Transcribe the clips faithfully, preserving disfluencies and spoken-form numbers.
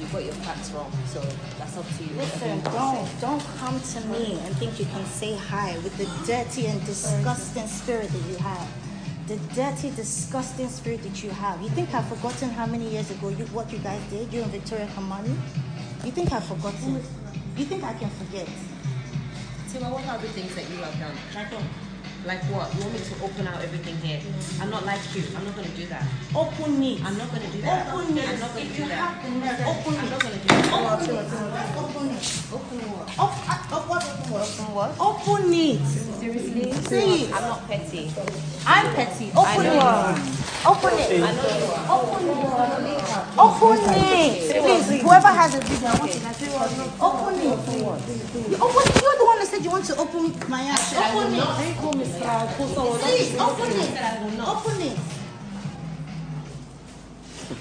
you got your facts wrong, so that's up to you. Listen, don't, don't come to me and think you can say hi with the dirty and disgusting spirit that you have. The dirty, disgusting spirit that you have. You think I've forgotten how many years ago you, what you guys did, you and Victoria Kimani? You think I've forgotten? You think I can forget? Tiwa, what are the things that you have done? Like what? Like what? You want me to open out everything here? I'm not like you. I'm not going to do that. Open it. I'm not going to do that. Open it. I'm not going to do that. Open it. I'm not going to do that. Open it. Open it. Open what? Open what? Open what? Open it. Seriously? Please. I'm not petty. I'm petty. Open it. Open it. I know you are. Open it. Open it. Please, whoever has a video, I want you to say open it. Open it. You're the one that said you want to open my eyes. Open it. Please, open it. Open it.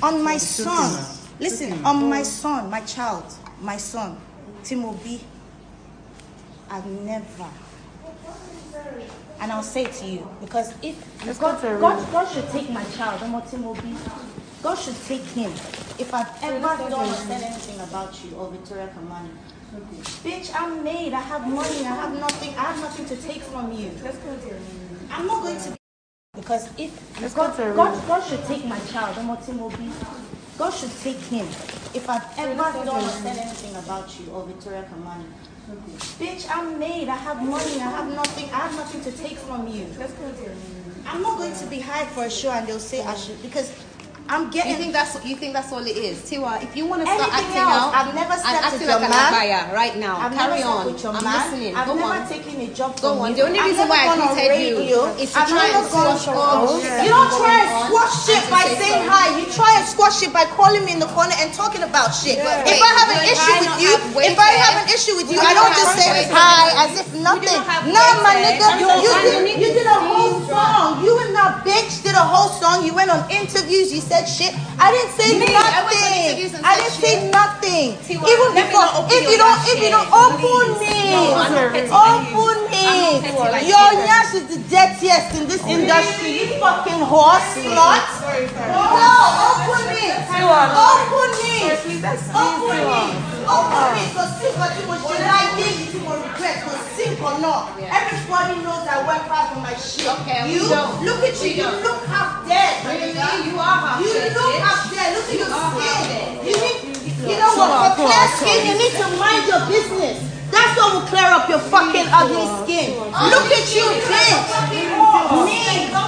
On my son. Listen, on my son, my child, my son, Timobi, I've never. And I'll say to you, because if God, God, God should take my child, Timobi, God should take him. If I've ever done or said anything about you or Victoria Kimani, okay. Bitch, I'm made. I have money. I have nothing. I have nothing to take from you. Let's go to I'm not going to be because if Let's God, go God, God should take my child, God should take him. If I've ever done or said anything about you or Victoria Kimani, okay. Bitch, I'm made. I have money. I have nothing. I have nothing to take from you. Let's go to I'm not going to be hired for a show and they'll say I should because. I'm getting. You think that's you think that's all it is, Tiwa? If you want to start acting out, I've never stepped with your man. Buyer right now. I've Carry never on. With your I'm man. listening. I've Go never on. taken a job. Go on. You. The only reason why I hated you is to try and squash all. You don't try and squash shit by saying hi. You try and squash shit by calling me in the corner and talking about shit. Yeah. If I have an issue with you, if I have an issue with you, I don't just say hi as if nothing. No, my nigga, you did you did a whole song. You and that bitch did a whole song. You went on interviews. You said. Shit. I didn't say Me, nothing. I, I didn't say shit. nothing. Tiwa, Even before, if you don't, if you don't open me, open me. Your nyash is the dirtiest in this oh, industry. Really? You fucking horse, slut. No, open me. Open me. Open me. Open me. So see what you will like this, you will regret. So see or not. Everybody knows I work hard for my shit. You look at you. You look half dead. You are half dead. You look up there, look at your skin. You need, you know what, for clear skin, you need to mind your business. That's what will clear up your fucking ugly skin. Look at you, bitch. Me,